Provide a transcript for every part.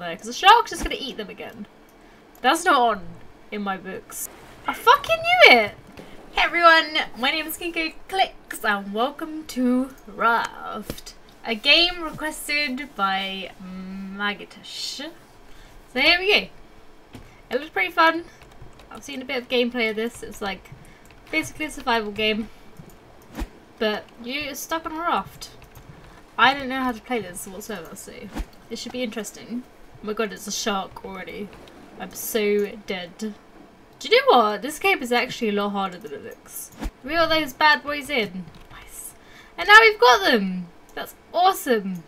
on there, because the shark's just going to eat them again. That's not on in my books. I fucking knew it! Hey everyone, my name is KinkoClix and welcome to Raft, a game requested by Magatash. So here we go. It looks pretty fun. I've seen a bit of gameplay of this. It's like basically a survival game, but you're stuck on a raft. I don't know how to play this whatsoever, so it should be interesting. Oh my god, it's a shark already. I'm so dead. Do you know what? This game is actually a lot harder than it looks. Reel those bad boys in. Nice. And now we've got them! That's awesome!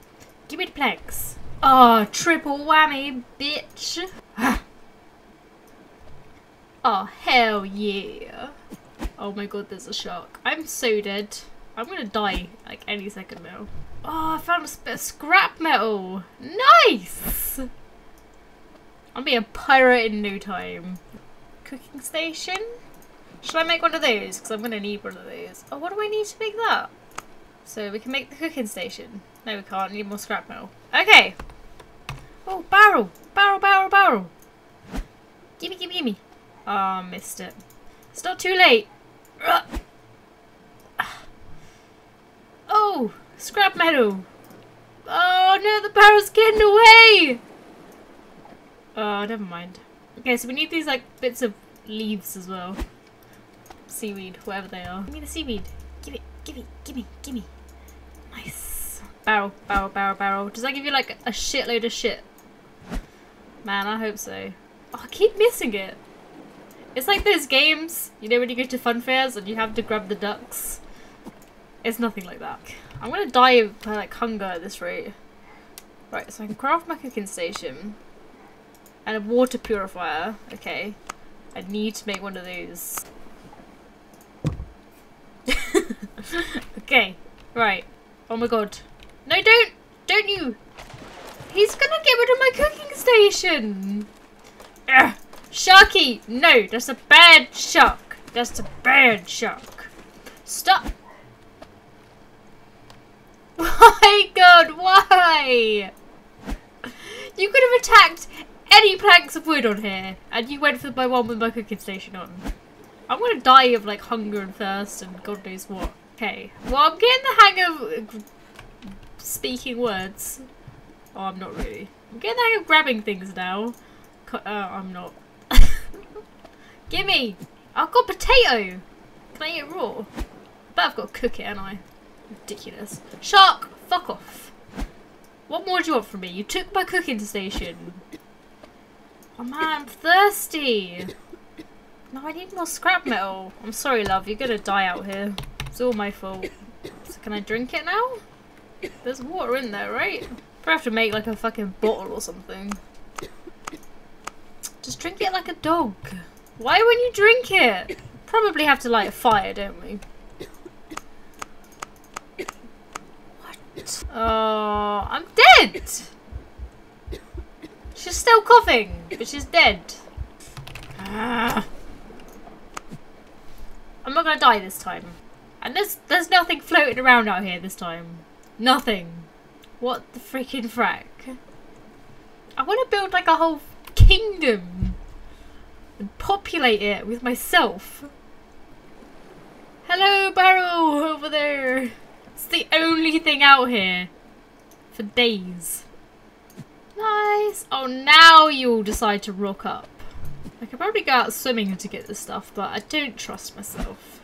Give me the planks. Oh, triple whammy, bitch! Oh, hell yeah! Oh my god, there's a shark. I'm so dead. I'm gonna die, like, any second now. Oh, I found a bit of scrap metal! Nice! I'll be a pirate in no time. Cooking station? Should I make one of those? Because I'm going to need one of those. Oh, what do I need to make that? So we can make the cooking station. No, we can't. I need more scrap metal. Okay. Oh, barrel. Barrel, barrel, barrel. Gimme, gimme, gimme. Oh, missed it. It's not too late. Oh, scrap metal. Oh, no, the barrel's getting away. Oh, never mind. Okay, so we need these, like, bits of leaves as well. Seaweed, whatever they are. Give me the seaweed. Give it, give it, give me, give me. Nice. Barrel, barrel, barrel, barrel. Does that give you, like, a shitload of shit? Man, I hope so. Oh, I keep missing it. It's like those games, you know, when you go to fun fairs and you have to grab the ducks. It's nothing like that. I'm gonna die by, like, hunger at this rate. Right, so I can craft my cooking station. And a water purifier. Okay. I need to make one of those. Okay. Right. Oh my god. No, don't! Don't you! He's gonna get rid of my cooking station! Ugh. Sharky! No! That's a bad shark! That's a bad shark! Stop! Why, god? Why? You could have attacked any planks of wood on here, and you went for my one with my cooking station on. I'm gonna die of, like, hunger and thirst and god knows what. Okay, well, I'm getting the hang of speaking words. Oh, I'm not really. I'm getting the hang of grabbing things now. I'm not. Gimme! I've got potato! Can I eat it raw? But I've got to cook it, haven't I? Ridiculous. Shark! Fuck off! What more do you want from me? You took my cooking station. Oh man, I'm thirsty! No, I need more scrap metal. I'm sorry, love, you're gonna die out here. It's all my fault. So can I drink it now? There's water in there, right? Probably have to make, like, a fucking bottle or something. Just drink it like a dog. Why wouldn't you drink it? Probably have to light a fire, don't we? What? Oh, I'm dead! She's still coughing, but she's dead. Ah. I'm not gonna die this time. And there's nothing floating around out here this time. Nothing. What the freaking frack? I want to build, like, a whole kingdom and populate it with myself. Hello, barrel over there. It's the only thing out here for days. Nice. Oh, now you'll decide to rock up. I could probably go out swimming to get this stuff, but I don't trust myself.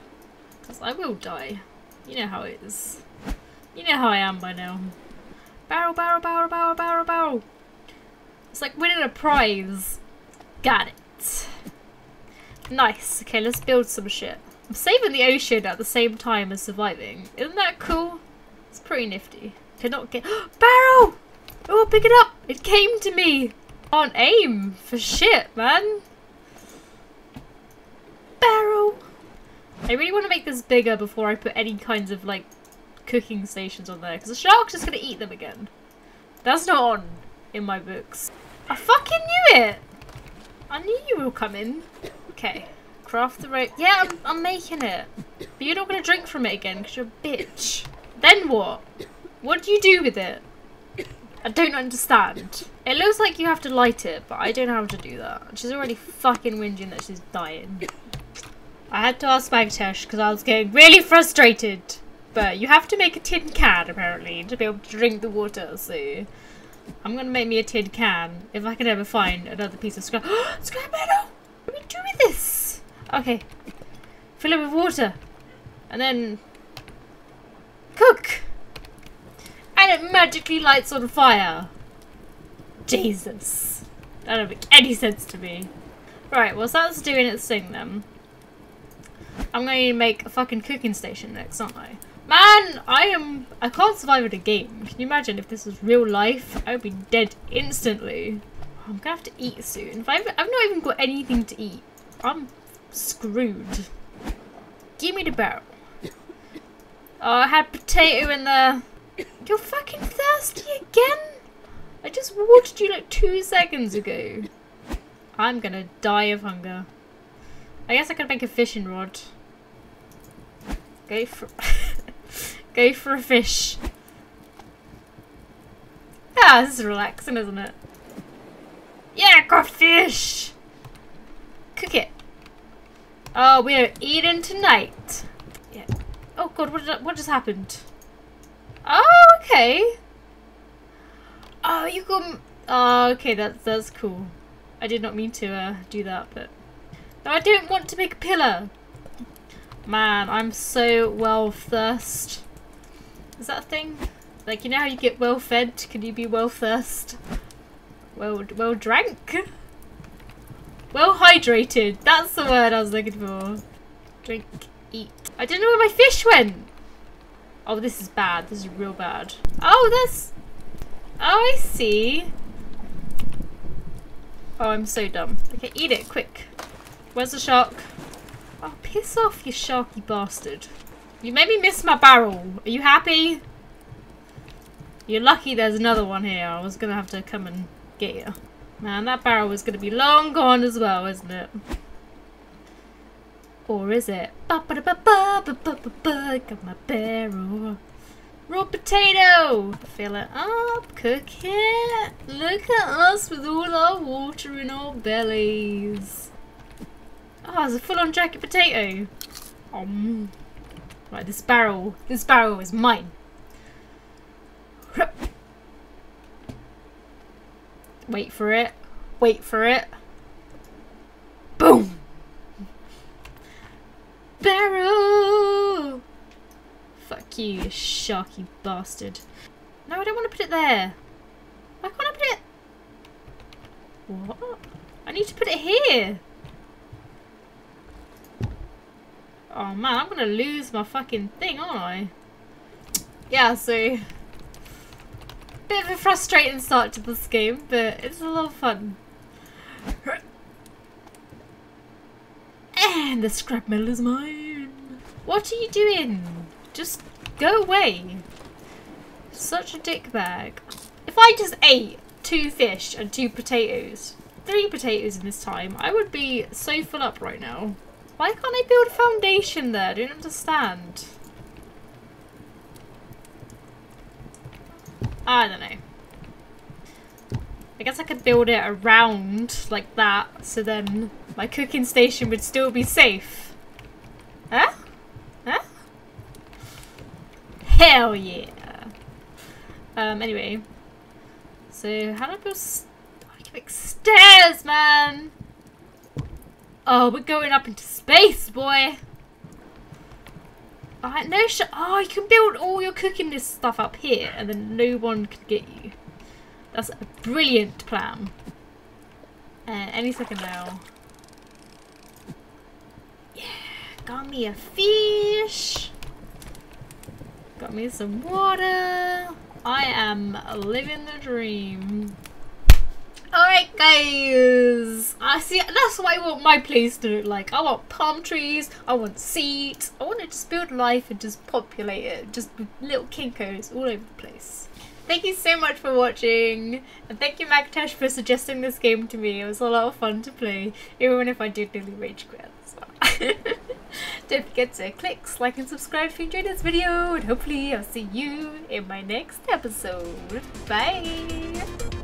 Because I will die. You know how it is. You know how I am by now. Barrel, barrel, barrel, barrel, barrel, barrel. It's like winning a prize. Got it. Nice. Okay, let's build some shit. I'm saving the ocean at the same time as surviving. Isn't that cool? It's pretty nifty. Cannot get- Barrel! Oh, pick it up! It came to me! Can't aim for shit, man. Barrel! I really want to make this bigger before I put any kinds of, like, cooking stations on there. Because the shark's just going to eat them again. That's not on in my books. I fucking knew it! I knew you were coming. Okay. Craft the rope. Yeah, I'm making it. But you're not going to drink from it again because you're a bitch. Then what? What do you do with it? I don't understand. It looks like you have to light it, but I don't know how to do that. She's already fucking whinging that she's dying. I had to ask Magatash because I was getting really frustrated. But you have to make a tin can, apparently, to be able to drink the water, so... I'm going to make me a tin can, if I can ever find another piece of scrap. Scrap metal! What do we do with this? Okay. Fill it with water. And then... cook! And it magically lights on fire. Jesus. That don't make any sense to me. Right, well, so that's doing its thing, then. I'm going to make a fucking cooking station next, aren't I? Man, I can't survive in a game. Can you imagine if this was real life? I would be dead instantly. I'm gonna have to eat soon. If I've not even got anything to eat. I'm screwed. Give me the barrel. Oh, I had potato in there. You're fucking thirsty again? I just watered you like 2 seconds ago. I'm gonna die of hunger. I guess I could make a fishing rod. Go for... go for a fish. Ah, this is relaxing, isn't it? Yeah, I got fish! Cook it. Oh, we are eating tonight. Yeah. Oh god, what just happened? Oh, okay. Oh, you got... oh, okay, that's cool. I did not mean to do that, but... no, I don't want to make a pillar. Man, I'm so well thirst. Is that a thing? Like, you know how you get well fed? Can you be well thirst? Well drank? Well hydrated. That's the word I was looking for. Drink, eat. I don't know where my fish went. Oh, this is bad. This is real bad. Oh, that's... oh, I see. Oh, I'm so dumb. Okay, eat it, quick. Where's the shark? Oh, piss off, you sharky bastard. You made me miss my barrel. Are you happy? You're lucky there's another one here. I was going to have to come and get you. Man, that barrel was going to be long gone as well, isn't it? Or is it? Got my barrel. Raw potato! Fill it up, cook it. Look at us with all our water in our bellies. Oh, it's a full-on jacket potato. Right, this barrel is mine. Wait for it. Wait for it. Boom! Barrel! Fuck you, you sharky bastard. No, I don't want to put it there. Why can't I put it? What? I need to put it here. Oh man, I'm gonna lose my fucking thing, aren't I? Yeah, so... bit of a frustrating start to this game, but it's a lot of fun. And the scrap metal is mine! What are you doing? Just go away! Such a dickbag. If I just ate 2 fish and 2 potatoes, 3 potatoes in this time, I would be so full up right now. Why can't I build a foundation there? I don't understand. I don't know. I guess I could build it around like that, so then my cooking station would still be safe. Huh? Huh? Hell yeah! Anyway. So, how do I build... I can make stairs, man! Oh, we're going up into space, boy! Alright, no shit. Oh, you can build all your cooking this stuff up here and then no one can get you. That's a brilliant plan. Any second now. Yeah, got me a fish. Got me some water. I am living the dream. Alright guys, I see, that's what I want my place to look like. I want palm trees, I want seeds, I want to just build life and just populate it, just little Kinkos all over the place. Thank you so much for watching, and thank you Magatash for suggesting this game to me. It was a lot of fun to play, even if I did nearly rage quit as well. Don't forget to click like and subscribe if you enjoyed this video, and hopefully I'll see you in my next episode. Bye!